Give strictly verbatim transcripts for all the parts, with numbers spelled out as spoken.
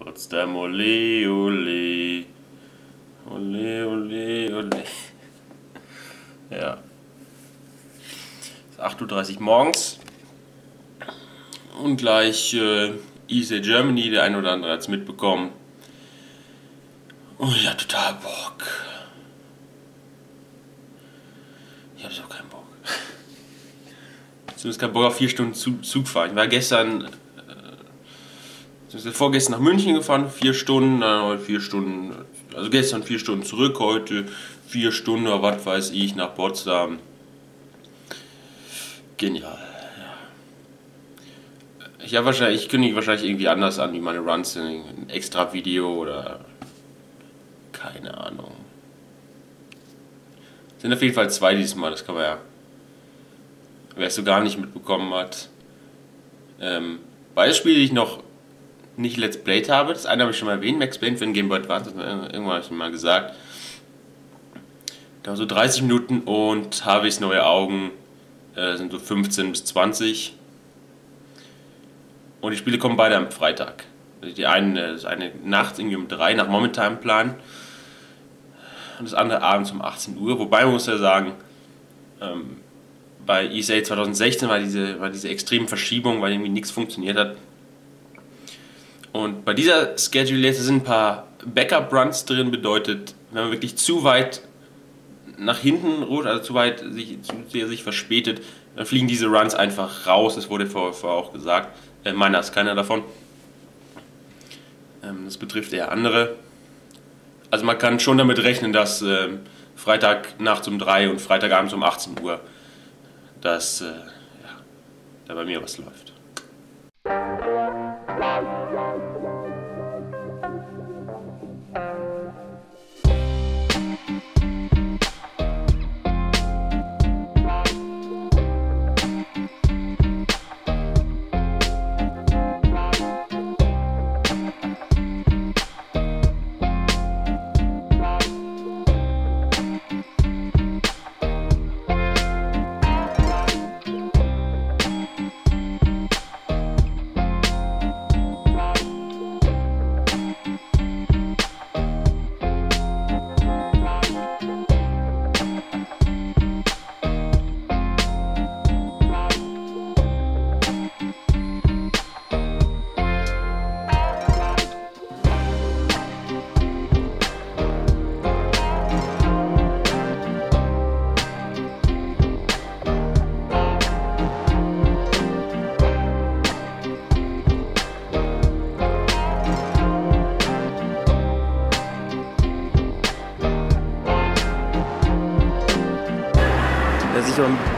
Potsdam, ole, ole. Ole, ole, ole. Ja. Es ist acht Uhr dreißig morgens. Und gleich äh, E S A Germany, der ein oder andere hat es mitbekommen. Oh ja, total Bock. Ich habe so keinen Bock. Zumindest keinen Bock auf vier Stunden Zug fahren. Ich war gestern, äh, vorgestern nach München gefahren, vier Stunden, dann heute vier Stunden, also gestern vier Stunden zurück, heute vier Stunden oder was weiß ich nach Potsdam. Genial. Ich, ja, wahrscheinlich, ich kündige wahrscheinlich irgendwie anders an, wie meine Runs sind. Ein extra Video oder keine Ahnung. Sind auf jeden Fall zwei diesmal, das kann man ja. Wer es so gar nicht mitbekommen hat. Ähm, beide Spiele, die ich noch nicht Let's Played habe, das eine habe ich schon mal erwähnt, Max Payne für den Game Boy Advance, irgendwann habe ich mal gesagt. Da so dreißig Minuten und Harvey's Neue Augen äh, sind so fünfzehn bis zwanzig. Und die Spiele kommen beide am Freitag. Also die eine ist eine Nacht irgendwie um drei nach momentanem Plan. Und das andere abends um achtzehn Uhr. Wobei man muss ja sagen, ähm, bei E S A zwanzig sechzehn war diese, war diese extreme Verschiebung, weil irgendwie nichts funktioniert hat. Und bei dieser Schedule sind ein paar Backup-Runs drin, bedeutet, wenn man wirklich zu weit nach hinten ruht, also zu weit sich, zu sehr sich verspätet, dann fliegen diese Runs einfach raus. Das wurde vorher auch gesagt. Äh, meiner ist keiner davon. Ähm, das betrifft eher andere. Also man kann schon damit rechnen, dass äh, Freitag nachts um drei und Freitagabends um achtzehn Uhr, dass äh, ja, da bei mir was läuft.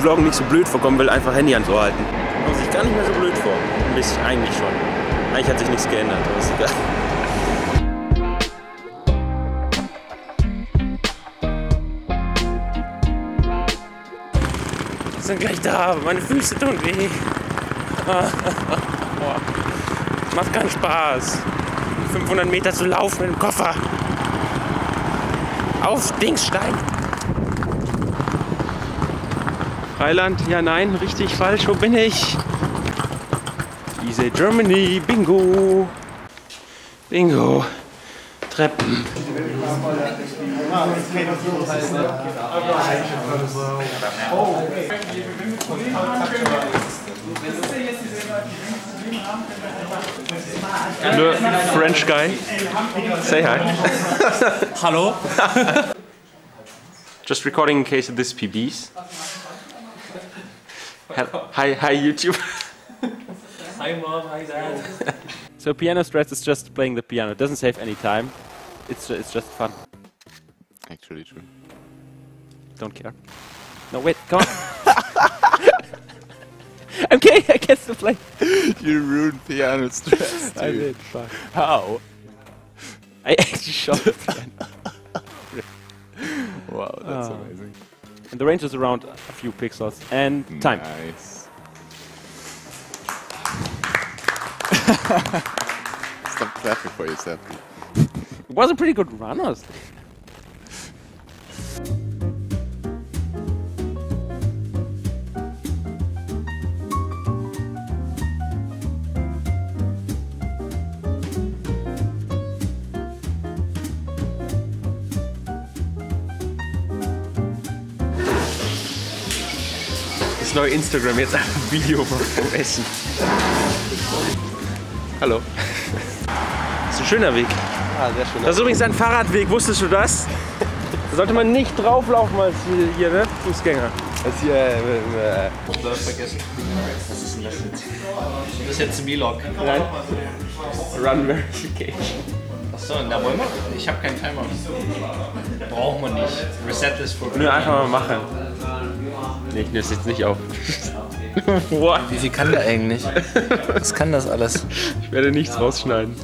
Vloggen nicht so blöd vorkommen will, einfach Handy ans Ohr halten. Man sieht gar nicht mehr so blöd vor. Ein bisschen, eigentlich schon. Eigentlich hat sich nichts geändert. Aber ist egal. Wir sind gleich da, meine Füße tun weh. Macht keinen Spaß. fünfhundert Meter zu laufen mit dem Koffer. Auf Dingsstein. Freiland, ja, nein, richtig, falsch, wo bin ich? E S A Germany, bingo! Bingo! Treppen! Hello, French guy, say hi! Hallo! Just recording in case of this P Bs. Hi, hi YouTube. Hi mom, hi dad. So piano stress is just playing the piano. It doesn't save any time. It's it's just fun. Actually true. Don't care. No wait, come on. Okay, I guess to play. You ruined piano stress. Dude. I did. Fuck. How? I actually shot the piano. Wow, that's oh. Amazing. And the range is around a few pixels and time. Nice. Stop clapping for yourself. It was a pretty good run, honestly. das neue Instagram jetzt ein Video vom Essen. Hallo. Das ist ein schöner Weg. Ah, sehr schön. Das ist übrigens ein Fahrradweg, wusstest du das? Da sollte man nicht drauflaufen als hier, ne? Fußgänger. Das hier, äh, das vergessen. Was ist denn das jetzt? Das ist jetzt ein Vlog. Nein. Run Verification. Achso, da wollen wir? Ich habe keinen Timer. Brauchen wir nicht. Reset ist for free. Nö, einfach mal machen. Nee, ich nehme es jetzt nicht auf. What? Wie viel kann der eigentlich? Was kann das alles? Ich werde nichts rausschneiden.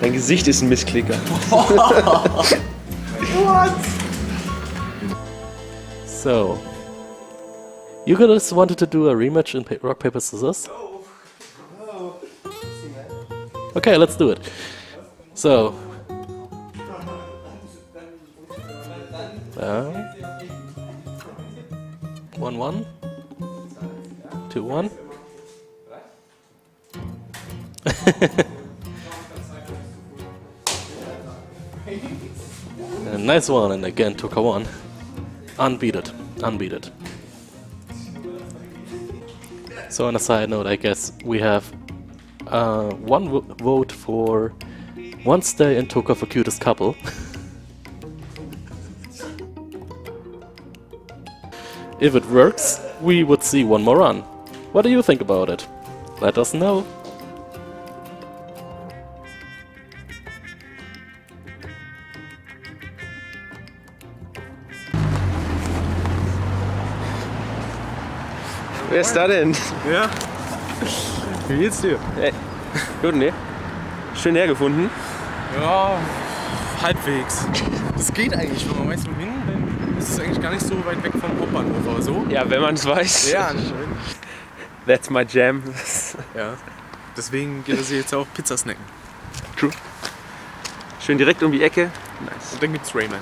Dein Gesicht ist ein Missklicker. What? So, you guys wanted to do a rematch in pa rock paper scissors? No. No. Okay, let's do it. So, uh, one one, two one. A nice one, and again took a one. Unbeated, unbeated. So on a side note, I guess we have uh, one w vote for Wednesday and Toka for cutest couple. If it works, we would see one more run. What do you think about it? Let us know. Wer ist da denn? Ja. Wie geht's dir? Hey. Gut, ne? Schön hergefunden? Ja, halbwegs. Das geht eigentlich, wenn man weiß, wohin, dann ist es eigentlich gar nicht so weit weg vom Hauptbahnhof oder so. Ja, wenn man es weiß. Ja, anscheinend. That's my jam. Ja. Deswegen geht es jetzt auch Pizza snacken. True. Schön direkt um die Ecke. Nice. Und dann gibt's Rayman.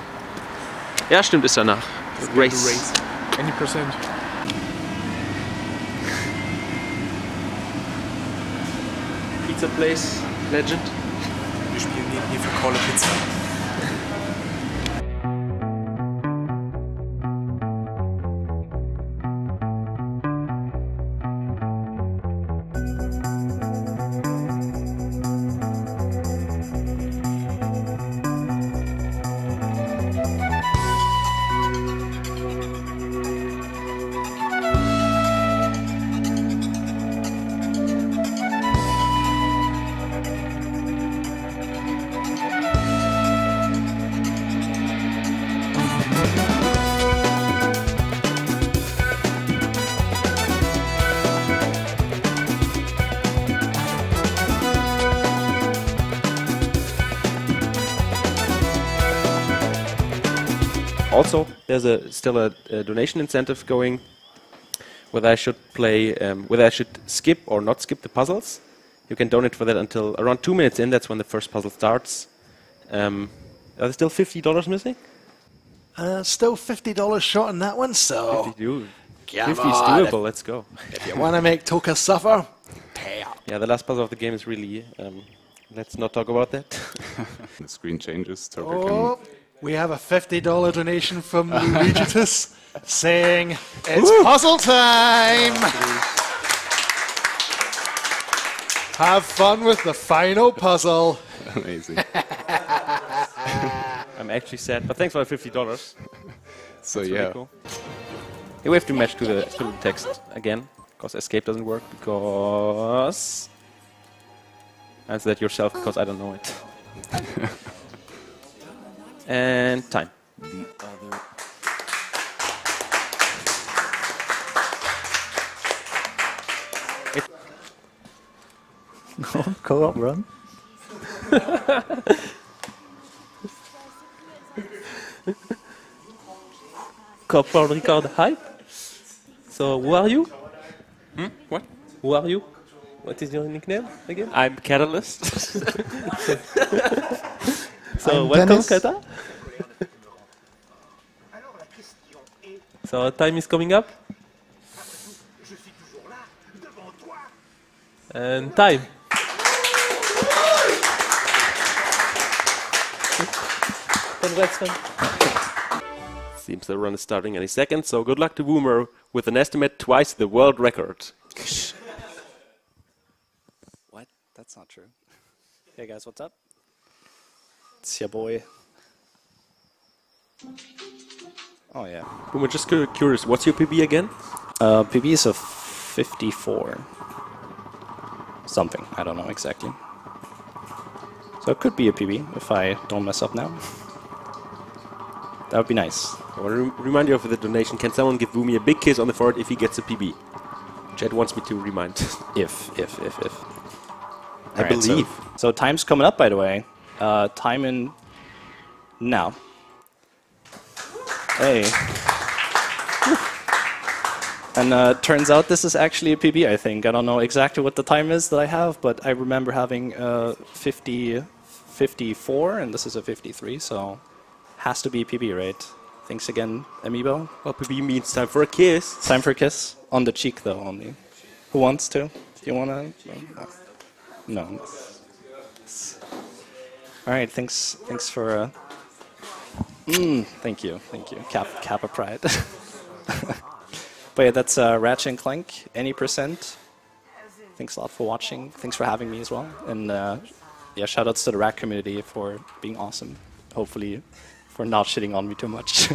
Ja, stimmt, ist danach. Das Race. Race. achtzig Prozent. Pizza Place, Legend. Wir spielen hier für Call of Pizza. Also, there's a, still a, a donation incentive going. Whether I should play, um, whether I should skip or not skip the puzzles, you can donate for that until around two minutes in. That's when the first puzzle starts. Um, are there still fifty dollars missing? Uh, still fifty dollars short on that one. So fifty, yeah, fifty is doable. Let's go. If you want to make Toka suffer, pay up. Yeah, the last puzzle of the game is really. Um, let's not talk about that. The screen changes. Toka oh. can We have a fifty dollar donation from Luigitus saying, it's Ooh. puzzle time! Have fun with the final puzzle. Amazing. I'm actually sad, but thanks for the fifty dollars. So That's yeah. Really cool. Hey, we have to match to the, to the text again, because escape doesn't work, because... Answer that yourself, because I don't know it. And time. The other. No, go up, run. Couple record hype. So who are you? Hmm? What? Who are you? What is your nickname again? I'm Catalyst. So, I'm welcome, Kata. So, time is coming up. And time. Congrats, man. Seems the run is starting any second, so good luck to Woomer with an estimate twice the world record. What? That's not true. Hey guys, what's up? It's your boy. Oh yeah. Woomer, just curious, what's your P B again? Uh, P B is a fifty-four. Something, I don't know exactly. So it could be a P B if I don't mess up now. That would be nice. I want to re remind you of the donation. Can someone give Woomy a big kiss on the forehead if he gets a P B? Chad wants me to remind. if, if, if, if. I right, believe. So, so time's coming up, by the way. Uh, time in now. Hey. And uh, turns out this is actually a P B, I think. I don't know exactly what the time is that I have, but I remember having uh, fifty, fifty-four, and this is a fifty-three, so... Has to be P B, right? Thanks again, Amiibo. Well, P B means time for a kiss. It's time for a kiss. On the cheek, though, only. Who wants to? Do you want to? No. no. All right, thanks Thanks for... Uh... Mm, thank you, thank you. Cap, Kappa Pride. But yeah, that's uh, Ratchet and Clank, any percent. Thanks a lot for watching. Thanks for having me as well. And uh, yeah, shoutouts to the Rat community for being awesome. Hopefully... for not shitting on me too much.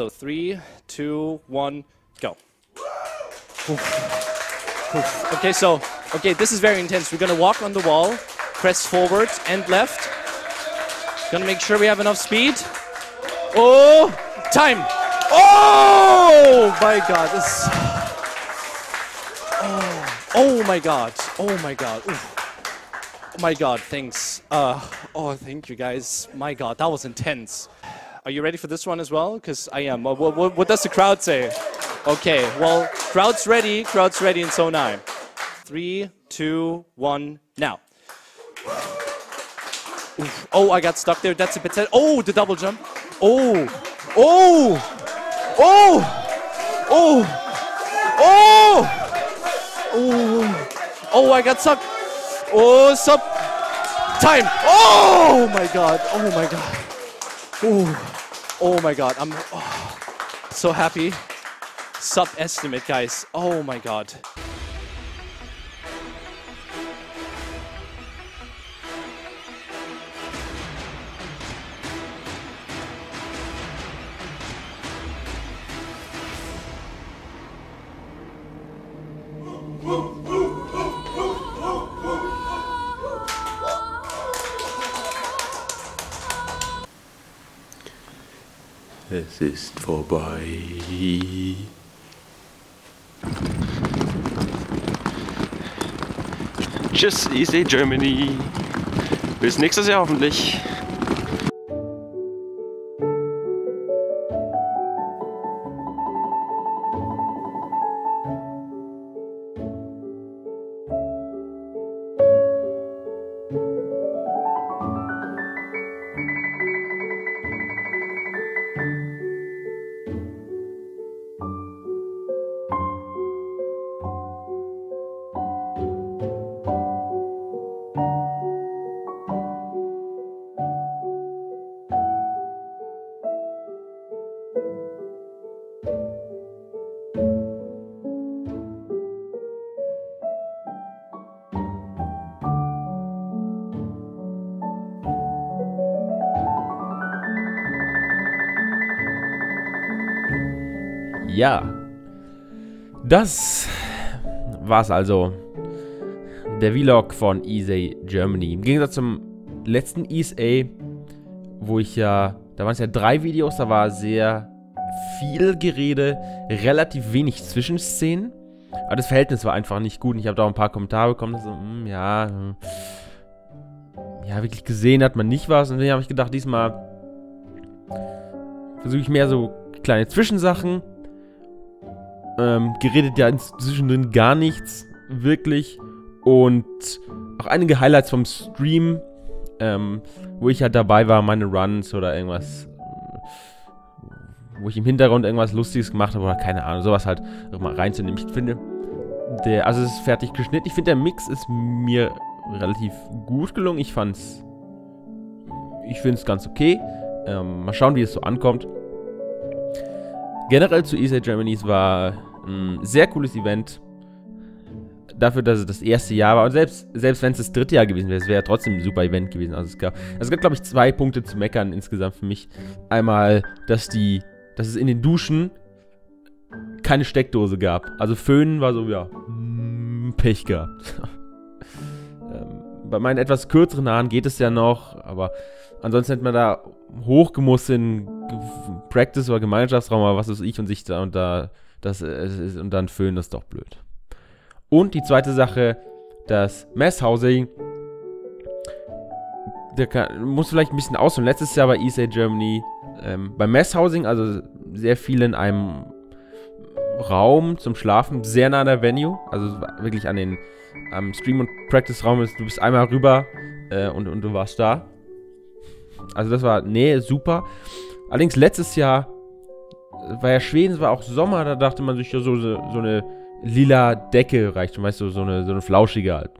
So three, two, one, go. Oof. Oof. Okay, so okay, this is very intense. We're gonna walk on the wall, press forward and left. Gonna make sure we have enough speed. Oh, time! Oh my God! This is... oh. oh my God! Oh my God! Oof. Oh my God! Thanks. Uh, oh, thank you guys. My God, that was intense. Are you ready for this one as well? Because I am. What, what, what does the crowd say? Okay, well, crowd's ready, crowd's ready, and so am I. Three, two, one, now. Oof. Oh, I got stuck there. That's a bit sad. Oh, the double jump. Oh, oh, oh, oh, oh, oh, oh, I got stuck. Oh, sub time. Oh, my God. Oh, my God. Oh, oh my God, I'm oh, so happy. Sub-estimate, guys. Oh my God. Es ist vorbei. Tschüss, E S A Germany. Bis nächstes Jahr hoffentlich. Ja, das war's also. Der Vlog von E S A Germany. Im Gegensatz zum letzten E S A, wo ich ja... Da waren es ja drei Videos, da war sehr viel Gerede, relativ wenig Zwischenszenen. Aber das Verhältnis war einfach nicht gut. Und ich habe da auch ein paar Kommentare bekommen, dass so, mm, ja... Mm. Ja, wirklich gesehen hat man nicht was. Und deswegen habe ich gedacht, diesmal versuche ich mehr so kleine Zwischensachen. Ähm, geredet ja zwischendrin gar nichts, wirklich. Und auch einige Highlights vom Stream, ähm, wo ich halt dabei war, meine Runs oder irgendwas, wo ich im Hintergrund irgendwas Lustiges gemacht habe oder keine Ahnung, sowas halt mal reinzunehmen. Ich finde, der, also es ist fertig geschnitten. Ich finde, der Mix ist mir relativ gut gelungen. Ich fand's, ich finde es ganz okay. Ähm, mal schauen, wie es so ankommt. Generell zu E S A Germany, es war ein sehr cooles Event. Dafür, dass es das erste Jahr war. Und selbst, selbst wenn es das dritte Jahr gewesen wäre, es wäre trotzdem ein super Event gewesen. Also es gab, es gab glaube ich, zwei Punkte zu meckern insgesamt für mich. Einmal, dass die, dass es in den Duschen keine Steckdose gab. Also Föhnen war so, ja, Pech gehabt. Bei meinen etwas kürzeren Haaren geht es ja noch, aber ansonsten hätte man da hochgemusst in Practice oder Gemeinschaftsraum oder was weiß ich und sich da und da das ist und dann Föhnen, das ist doch blöd. Und die zweite Sache, das Mass-Housing, der kann, muss vielleicht ein bisschen ausholen. Letztes Jahr bei E S A Germany, ähm, beim Mass-Housing, also sehr viele in einem Raum zum Schlafen, sehr nah an der Venue, also wirklich an den am Stream- und Practice-Raum ist, du bist einmal rüber äh, und, und du warst da. Also das war, nee, super. Allerdings letztes Jahr war ja Schweden, es war auch Sommer, da dachte man sich ja so, so, so eine lila Decke reicht schon, weißt du, so eine, so eine flauschige halt.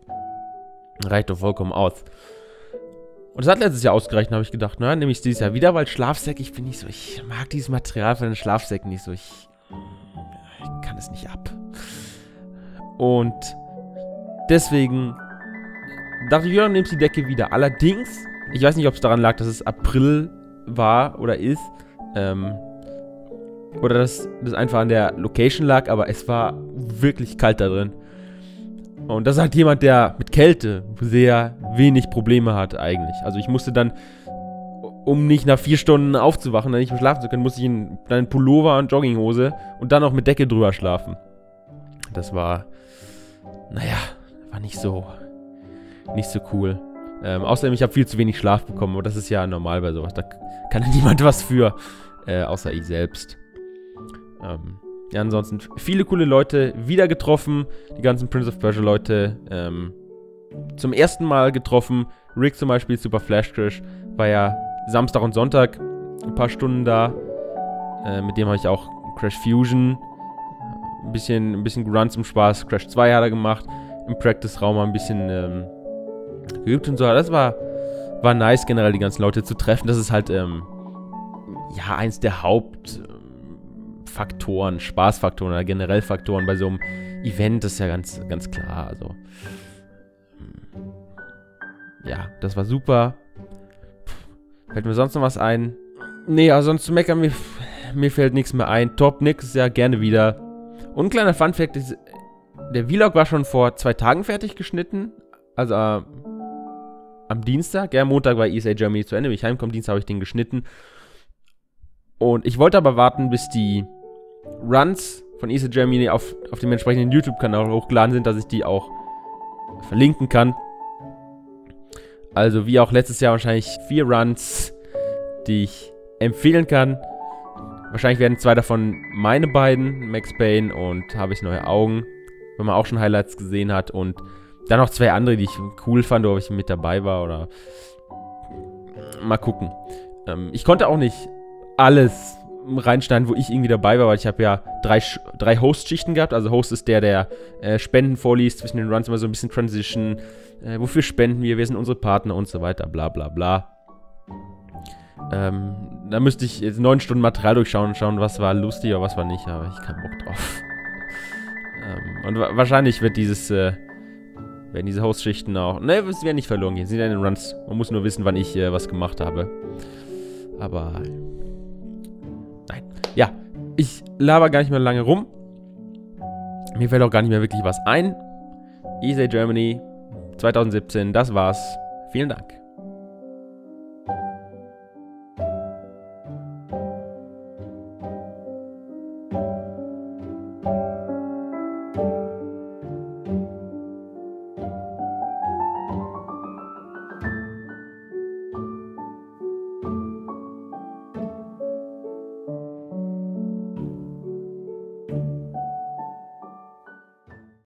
Reicht doch vollkommen aus. Und das hat letztes Jahr ausgereicht, habe ich gedacht, na, nehme ich dieses Jahr wieder, weil Schlafsäcke, ich bin nicht so, ich mag dieses Material von den Schlafsäcken nicht so, ich, ich kann es nicht ab. Und deswegen dachte ich, ja, dann nimmst du die Decke wieder. Allerdings, ich weiß nicht, ob es daran lag, dass es April war oder ist. Ähm, oder dass das einfach an der Location lag, aber es war wirklich kalt da drin. Und das ist halt jemand, der mit Kälte sehr wenig Probleme hat eigentlich. Also ich musste dann, um nicht nach vier Stunden aufzuwachen, dann nicht mehr schlafen zu können, musste ich in einen Pullover und Jogginghose und dann noch mit Decke drüber schlafen. Das war, naja... War nicht so, nicht so cool. Ähm, außerdem, ich habe viel zu wenig Schlaf bekommen. Aber das ist ja normal bei sowas. Da kann ja niemand was für, äh, außer ich selbst. Ähm, ja, ansonsten viele coole Leute wieder getroffen. Die ganzen Prince of Persia Leute ähm, zum ersten Mal getroffen. Rick zum Beispiel, Super Flash Crash, war ja Samstag und Sonntag ein paar Stunden da. Äh, mit dem habe ich auch Crash Fusion ein bisschen, ein bisschen gerunnt zum Spaß. Crash zwei hat er gemacht. Im Practice-Raum ein bisschen ähm, geübt und so. Das war, war nice, generell die ganzen Leute zu treffen. Das ist halt, ähm, ja, eins der Hauptfaktoren, Spaßfaktoren oder generell Faktoren bei so einem Event. Das ist ja ganz, ganz klar. Also, ja, das war super. Pff, fällt mir sonst noch was ein? Nee, also sonst zu meckern, mir, mir fällt nichts mehr ein. Top, nix, ja, gerne wieder. Und ein kleiner Funfact ist, der Vlog war schon vor zwei Tagen fertig geschnitten, also äh, am Dienstag, ja, Montag war E S A Germany zu Ende, wenn ich heimkomme, Dienstag habe ich den geschnitten. Und ich wollte aber warten, bis die Runs von E S A Germany auf, auf dem entsprechenden YouTube-Kanal hochgeladen sind, dass ich die auch verlinken kann. Also wie auch letztes Jahr wahrscheinlich vier Runs, die ich empfehlen kann. Wahrscheinlich werden zwei davon meine beiden, Max Payne und Habe ich neue Augen, wenn man auch schon Highlights gesehen hat, und dann noch zwei andere, die ich cool fand, ob ich mit dabei war oder mal gucken. Ähm, ich konnte auch nicht alles reinschneiden, wo ich irgendwie dabei war, weil ich habe ja drei, drei Host-Schichten gehabt. Also Host ist der, der äh, Spenden vorliest, zwischen den Runs immer so ein bisschen Transition, äh, wofür spenden wir, wer sind unsere Partner und so weiter, bla bla bla. Ähm, da müsste ich jetzt neun Stunden Material durchschauen und schauen, was war lustig oder was war nicht, aber ich habe keinen Bock drauf. Und wahrscheinlich wird dieses, äh, werden diese Host-Schichten auch, ne, es werden nicht verloren gehen, sie sind ja in den Runs, man muss nur wissen, wann ich äh, was gemacht habe, aber, nein, ja, ich laber gar nicht mehr lange rum, Mir fällt auch gar nicht mehr wirklich was ein. E S A Germany zwanzig siebzehn, das war's. Vielen Dank.